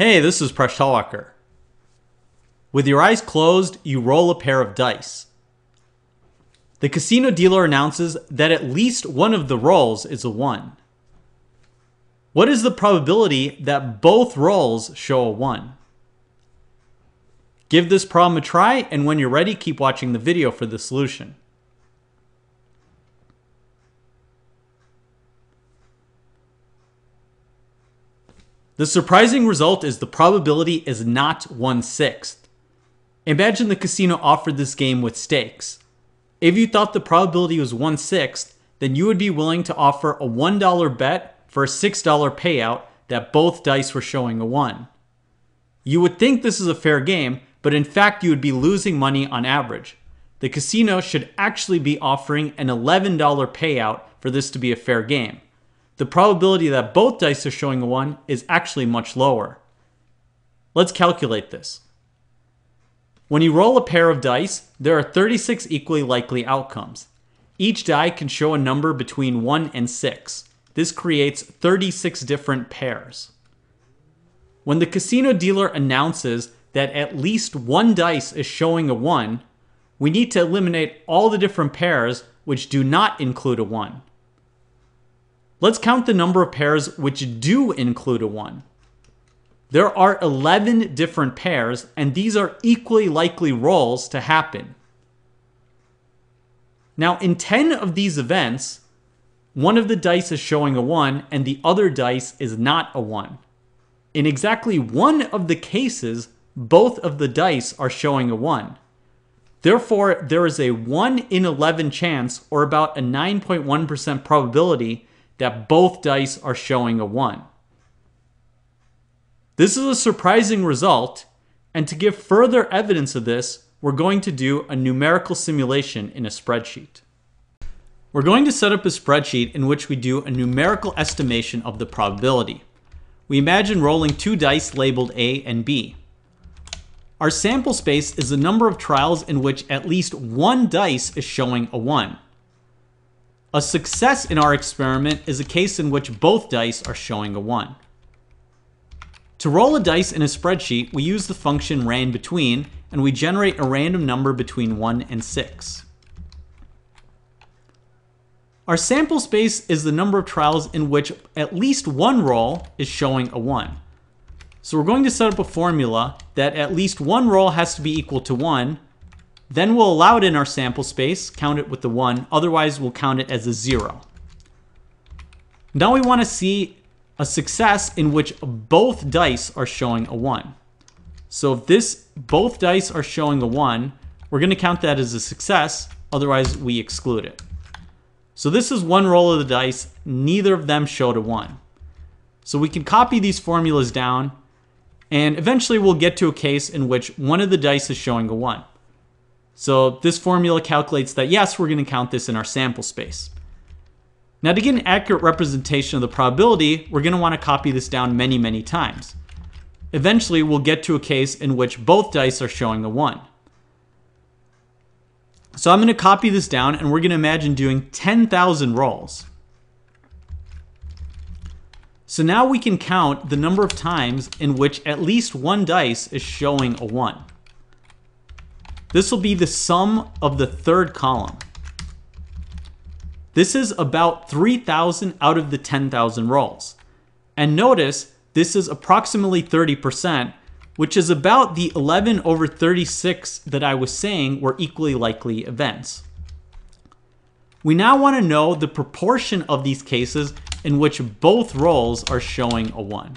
Hey, this is Presh Talwalkar. With your eyes closed, you roll a pair of dice. The casino dealer announces that at least one of the rolls is a 1. What is the probability that both rolls show a 1? Give this problem a try, and when you're ready, keep watching the video for the solution. The surprising result is the probability is not 1/6. Imagine the casino offered this game with stakes. If you thought the probability was 1/6, then you would be willing to offer a $1 bet for a $6 payout that both dice were showing a 1. You would think this is a fair game, but in fact you would be losing money on average. The casino should actually be offering an $11 payout for this to be a fair game. The probability that both dice are showing a 1 is actually much lower. Let's calculate this. When you roll a pair of dice, there are 36 equally likely outcomes. Each die can show a number between 1 and 6. This creates 36 different pairs. When the casino dealer announces that at least one dice is showing a 1, we need to eliminate all the different pairs which do not include a 1. Let's count the number of pairs which do include a 1. There are 11 different pairs, and these are equally likely rolls to happen. Now, in 10 of these events, one of the dice is showing a 1, and the other dice is not a 1. In exactly one of the cases, both of the dice are showing a 1. Therefore, there is a 1 in 11 chance, or about a 9.1% probability, that both dice are showing a 1. This is a surprising result, and to give further evidence of this, we're going to do a numerical simulation in a spreadsheet. We're going to set up a spreadsheet in which we do a numerical estimation of the probability. We imagine rolling 2 dice labeled A and B. Our sample space is the number of trials in which at least one dice is showing a 1. A success in our experiment is a case in which both dice are showing a 1. To roll a dice in a spreadsheet, we use the function ranBetween, and we generate a random number between 1 and 6. Our sample space is the number of trials in which at least one roll is showing a 1. So we're going to set up a formula that at least one roll has to be equal to 1. Then we'll allow it in our sample space, count it with the 1, otherwise we'll count it as a 0. Now we want to see a success in which both dice are showing a 1. So if both dice are showing a 1, we're going to count that as a success, otherwise we exclude it. So this is one roll of the dice, neither of them showed a 1. So we can copy these formulas down, and eventually we'll get to a case in which one of the dice is showing a 1. So this formula calculates that, yes, we're going to count this in our sample space. Now, to get an accurate representation of the probability, we're going to want to copy this down many, many times. Eventually, we'll get to a case in which both dice are showing a 1. So I'm going to copy this down, and we're going to imagine doing 10,000 rolls. So now we can count the number of times in which at least one dice is showing a 1. This will be the sum of the third column. This is about 3,000 out of the 10,000 rolls. And notice, this is approximately 30%, which is about the 11 over 36 that I was saying were equally likely events. We now want to know the proportion of these cases in which both rolls are showing a 1.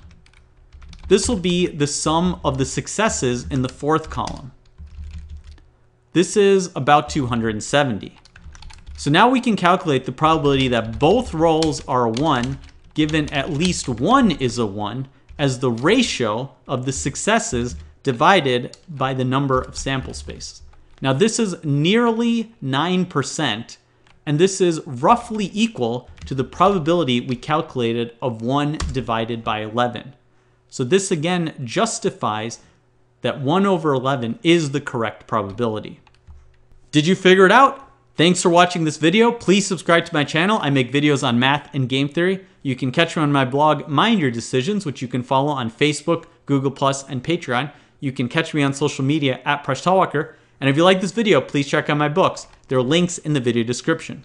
This will be the sum of the successes in the fourth column. This is about 270. So now we can calculate the probability that both rolls are a 1, given at least one is a 1, as the ratio of the successes divided by the number of sample spaces. Now this is nearly 9%, and this is roughly equal to the probability we calculated of 1 divided by 11. So this again justifies that 1 over 11 is the correct probability. Did you figure it out? Thanks for watching this video. Please subscribe to my channel. I make videos on math and game theory. You can catch me on my blog, Mind Your Decisions, which you can follow on Facebook, Google Plus, and Patreon. You can catch me on social media at Presh Talwalkar. And if you like this video, please check out my books. There are links in the video description.